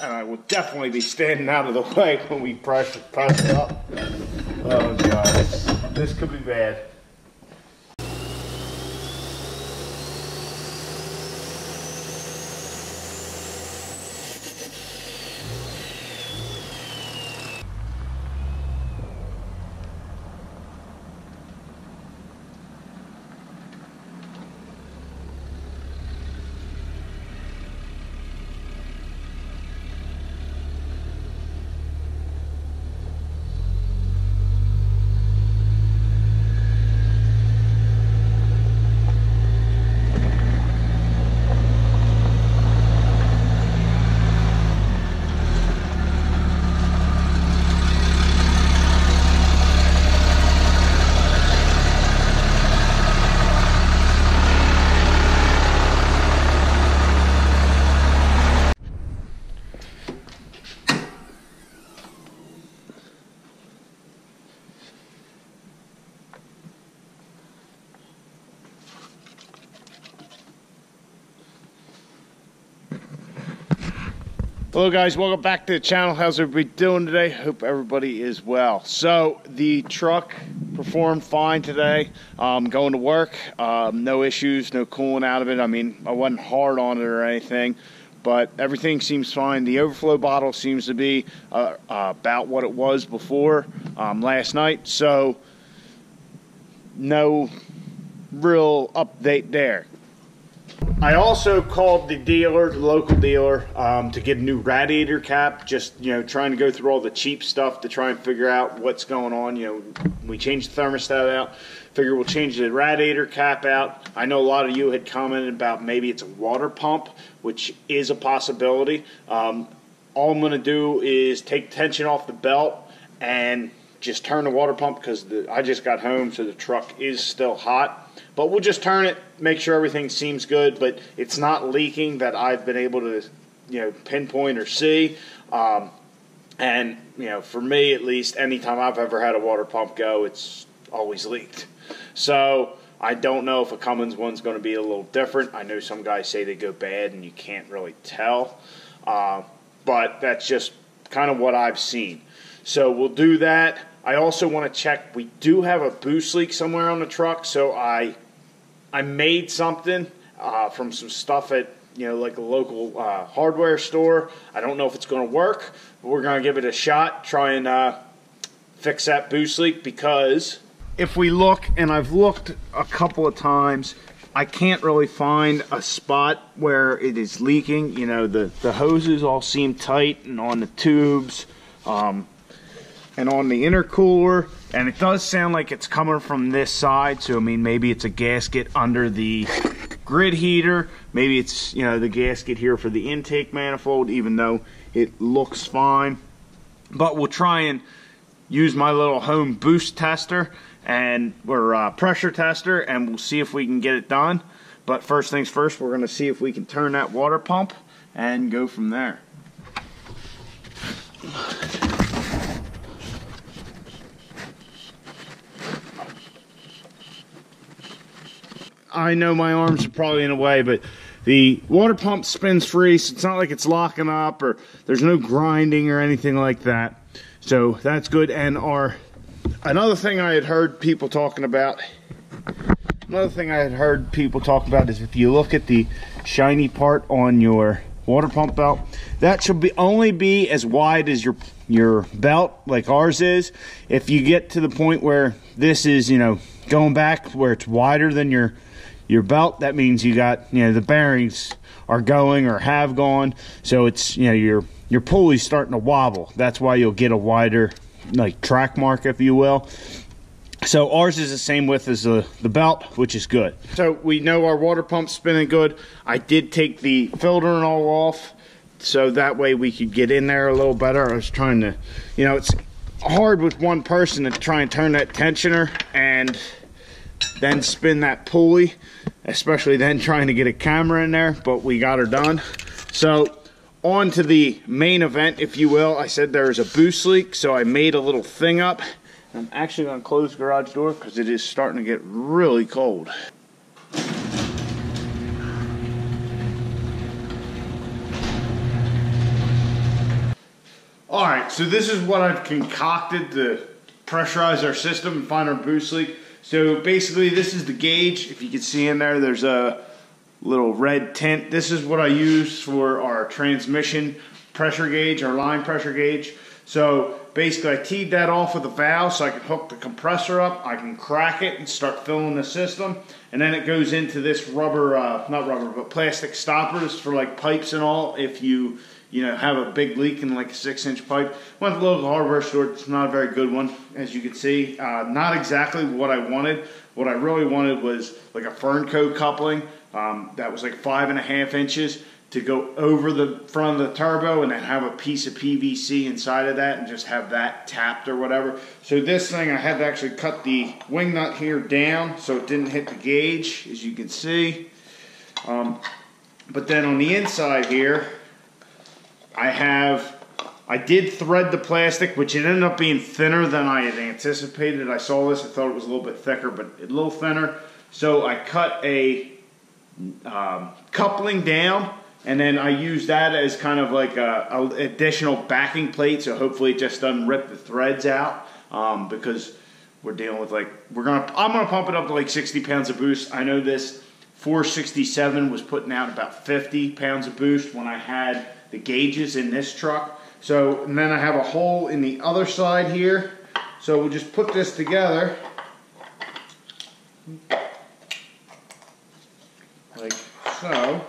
And I will definitely be standing out of the way when we price it up. Oh God, this could be bad. Hello guys, welcome back to the channel. How's everybody doing today? Hope everybody is well. So the truck performed fine today. Going to work, no issues, no cooling out of it. I mean, I wasn't hard on it or anything, but everything seems fine. The overflow bottle seems to be about what it was before last night, so no real update there. I also called the dealer, the local dealer, to get a new radiator cap. Just, you know, trying to go through all the cheap stuff to try and figure out what's going on. You know, we changed the thermostat out. Figure we'll change the radiator cap out. I know a lot of you had commented about maybe it's a water pump, which is a possibility. All I'm going to do is take tension off the belt and just turn the water pump, because I just got home, so the truck is still hot. But we'll just turn it, make sure everything seems good, but it's not leaking that I've been able to, you know, pinpoint or see. And, you know, for me at least, anytime I've ever had a water pump go, it's always leaked. So I don't know if a Cummins one's going to be a little different. I know some guys say they go bad and you can't really tell. But that's just kind of what I've seen. So we'll do that. I also want to check, we do have a boost leak somewhere on the truck, so I made something from some stuff at, you know, like a local hardware store. I don't know if it's going to work, but we're going to give it a shot, try and fix that boost leak, because if we look, and I've looked a couple of times, I can't really find a spot where it is leaking. You know, the hoses all seem tight and on the tubes. And on the intercooler, and it does sound like it's coming from this side, so I mean maybe it's a gasket under the grid heater, maybe it's, you know, the gasket here for the intake manifold, even though it looks fine. But we'll try and use my little home boost tester and pressure tester, and we'll see if we can get it done. But first things first, we're going to see if we can turn that water pump and go from there. I know my arms are probably in a way, but the water pump spins free, so it's not like it's locking up or there's no grinding or anything like that. So that's good. And another thing I had heard people talking about, is if you look at the shiny part on your water pump belt, that should be only be as wide as your belt, like ours is. If you get to the point where this is, you know, going back where it's wider than your belt, that means you got, you know, the bearings are going or have gone, so it's, you know, your pulley's starting to wobble. That's why you'll get a wider, like, track mark, if you will. So ours is the same width as the belt, which is good. So we know our water pump's spinning good. I did take the filter and all off, so that way we could get in there a little better. I was trying to, you know, it's hard with one person to try and turn that tensioner and then spin that pulley, especially then trying to get a camera in there, but we got her done. So on to the main event, if you will. I said there was a boost leak, so I made a little thing up. I'm actually going to close the garage door because it is starting to get really cold. All right, so this is what I've concocted to pressurize our system and find our boost leak. So basically this is the gauge. If you can see in there, there's a little red tint. This is what I use for our transmission pressure gauge, our line pressure gauge. So basically I teed that off with a valve so I can hook the compressor up, I can crack it and start filling the system. And then it goes into this rubber, not rubber, but plastic stoppers for like pipes and all. If you know, have a big leak in like a 6-inch pipe. Went to the local hardware store, it's not a very good one, as you can see. Not exactly what I wanted. What I really wanted was like a Fernco coupling that was like 5.5 inches to go over the front of the turbo and then have a piece of PVC inside of that and just have that tapped or whatever. So this thing, I had to actually cut the wing nut here down so it didn't hit the gauge, as you can see. But then on the inside here, I did thread the plastic, which it ended up being thinner than I had anticipated. I saw this, I thought it was a little bit thicker, but a little thinner. So I cut a coupling down, and then I used that as kind of like an additional backing plate, so hopefully it just doesn't rip the threads out, because we're dealing with like, I'm gonna pump it up to like 60 pounds of boost. I know this 467 was putting out about 50 pounds of boost when I had the gauges in this truck. So, and then I have a hole in the other side here. So we'll just put this together like so.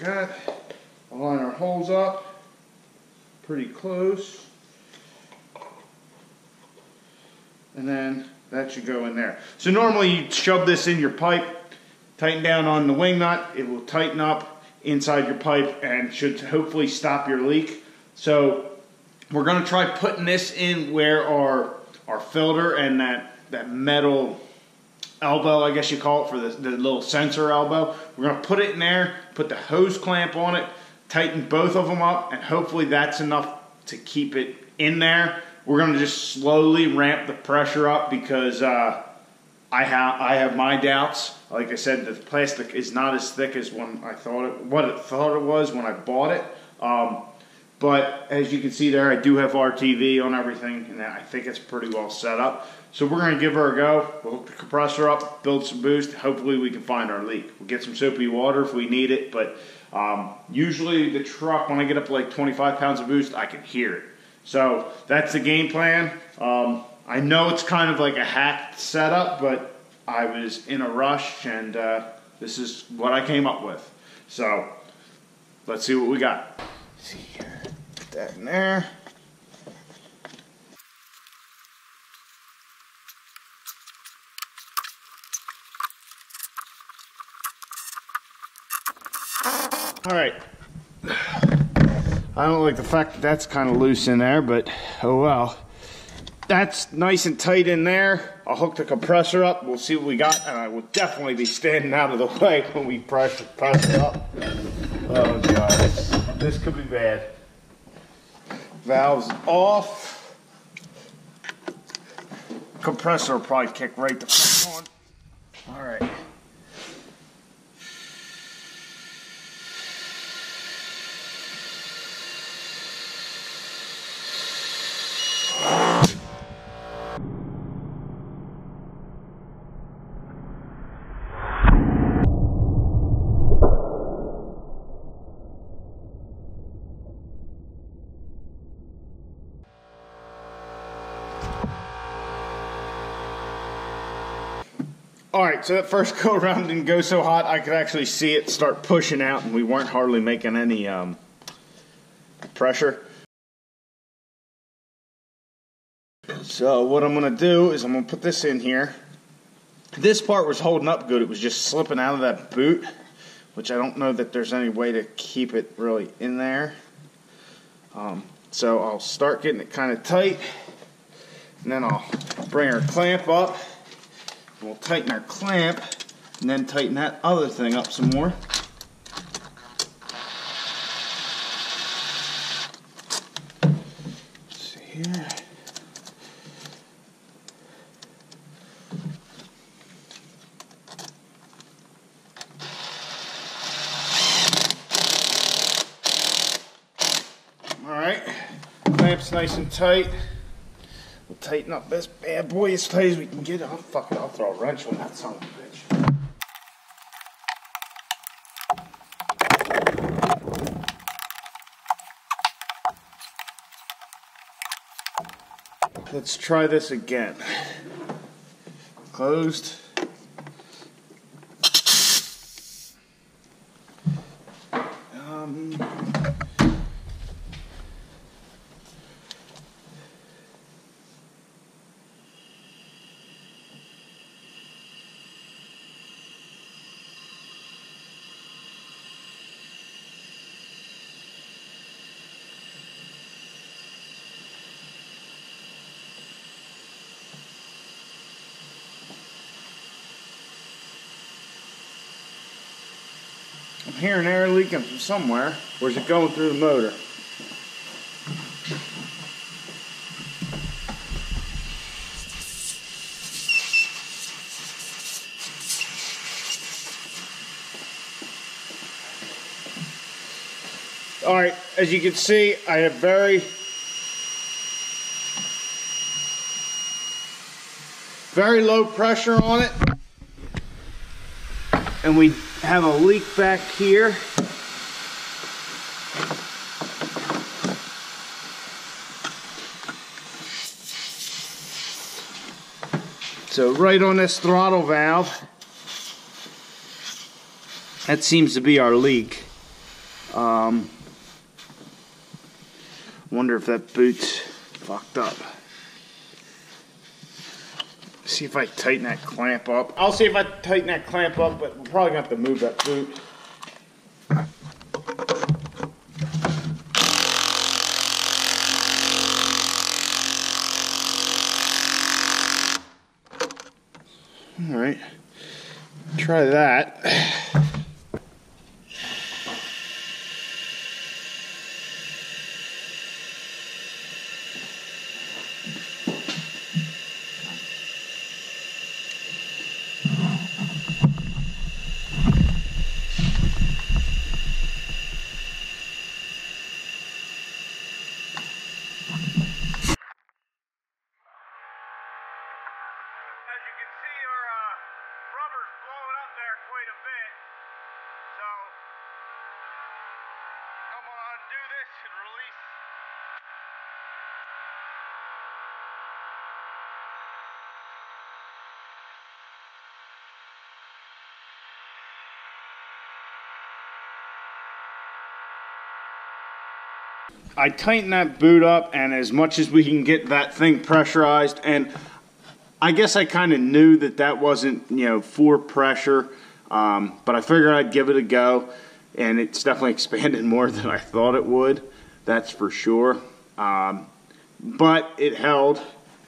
Okay, I'll line our holes up pretty close. And then that should go in there. So normally you shove this in your pipe, tighten down on the wing nut, it will tighten up inside your pipe and should hopefully stop your leak. So we're going to try putting this in where our filter and that metal elbow, I guess you call it, for the little sensor elbow. We're going to put it in there, put the hose clamp on it, tighten both of them up, and hopefully that's enough to keep it in there. We're going to just slowly ramp the pressure up because I have my doubts. Like I said, the plastic is not as thick as when I thought it was when I bought it. But as you can see there, I do have RTV on everything, and I think it's pretty well set up. So we're going to give her a go. We'll hook the compressor up, build some boost. Hopefully we can find our leak. We'll get some soapy water if we need it. But usually the truck, when I get up to like 25 pounds of boost, I can hear it. So that's the game plan. I know it's kind of like a hacked setup, but I was in a rush, and this is what I came up with. So let's see what we got. Let's see here, put that in there. All right. I don't like the fact that that's kind of loose in there, but oh well. That's nice and tight in there. I'll hook the compressor up. We'll see what we got, and I will definitely be standing out of the way when we press it up. Oh God, this could be bad. Valves off. Compressor will probably kick right the fuck on. All right. Alright, so that first go around didn't go so hot, I could actually see it start pushing out, and we weren't hardly making any pressure. So what I'm going to do is I'm going to put this in here. This part was holding up good, it was just slipping out of that boot, which I don't know that there's any way to keep it really in there. So I'll start getting it kind of tight, and then I'll bring our clamp up. We'll tighten our clamp and then tighten that other thing up some more. Let's see here. that's nice and tight. We'll tighten up this bad boy as tight as we can get it. Oh, fuck it, I'll throw a wrench on that son of a bitch. Let's try this again. Closed. I'm hearing air leaking from somewhere, or is it going through the motor? Alright, as you can see, I have very low pressure on it. And we have a leak back here. So right on this throttle valve, that seems to be our leak. Wonder if that boot's fucked up. See if I tighten that clamp up. I'll see if I tighten that clamp up, but we're probably gonna have to move that boot. All right, try that. I tighten that boot up, and as much as we can get that thing pressurized, and I guess I kind of knew that that wasn't, you know, for pressure, but I figured I'd give it a go, and it's definitely expanded more than I thought it would, that's for sure, but it held,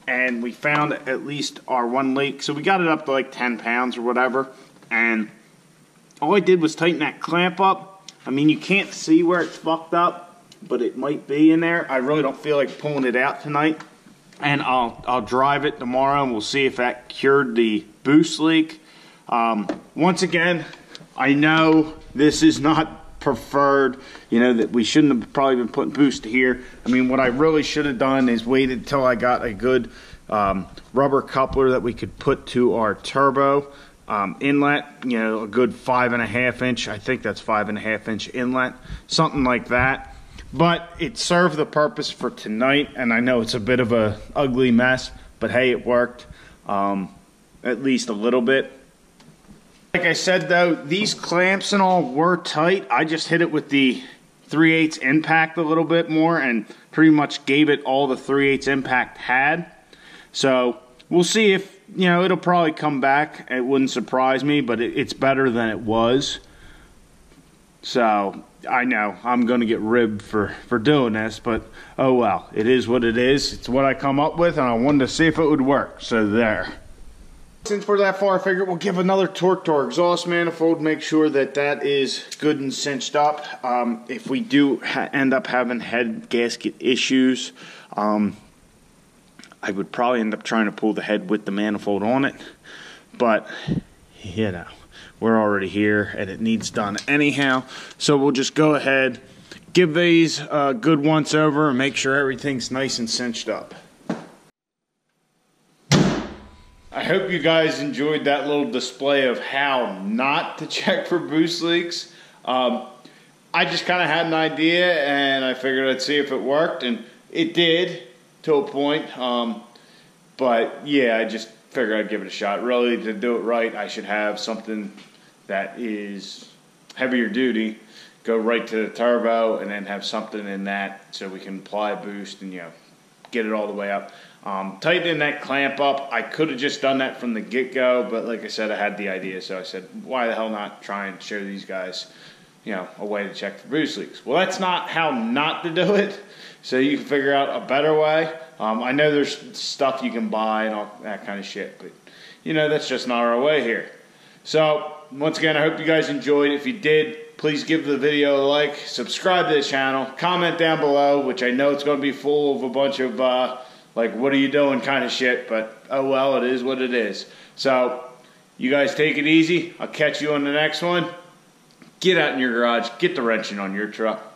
and we found at least our one leak, so we got it up to like 10 pounds or whatever, and all I did was tighten that clamp up. I mean, you can't see where it's fucked up, but it might be in there. I really don't feel like pulling it out tonight, and I'll drive it tomorrow, and we'll see if that cured the boost leak. Once again, I know this is not preferred, you know, that we shouldn't have probably been putting boost here. I mean, what I really should have done is waited till I got a good rubber coupler that we could put to our turbo inlet, you know, a good 5.5 inch, I think that's 5.5 inch inlet, something like that. But it served the purpose for tonight, and I know it's a bit of a ugly mess, but hey, it worked, at least a little bit. Like I said though, these clamps and all were tight. I just hit it with the 3/8 impact a little bit more and pretty much gave it all the 3/8 impact had. So we'll see if, you know, it'll probably come back. It wouldn't surprise me, but it's better than it was. So I know I'm going to get ribbed for doing this, but oh well, it is what it is. It's what I come up with, and I wanted to see if it would work, so there. Since we're that far, I figured we'll give another torque to our exhaust manifold, make sure that that is good and cinched up. If we do end up having head gasket issues, I would probably end up trying to pull the head with the manifold on it, but you know, we're already here and it needs done anyhow, so we'll just go ahead, Give these a good once over and make sure everything's nice and cinched up. I hope you guys enjoyed that little display of how not to check for boost leaks. I just kind of had an idea and I figured I'd see if it worked, and it did to a point. But yeah, I just figured I'd give it a shot. Really, to do it right, I should have something that is heavier duty, go right to the turbo, and then have something in that so we can apply boost and, you know, get it all the way up. Tightening that clamp up, I could have just done that from the get-go, but like I said, I had the idea, so I said, why the hell not try and show these guys, you know, a way to check for boost leaks. Well, that's not how not to do it, so you can figure out a better way. I know there's stuff you can buy and all that kind of shit, but, you know, that's just not our way here. So, once again, I hope you guys enjoyed. If you did, please give the video a like, subscribe to the channel, comment down below, which I know it's going to be full of a bunch of, like, what are you doing kind of shit, but, oh well, it is what it is. So, you guys take it easy. I'll catch you on the next one. Get out in your garage, get the wrenching on your truck.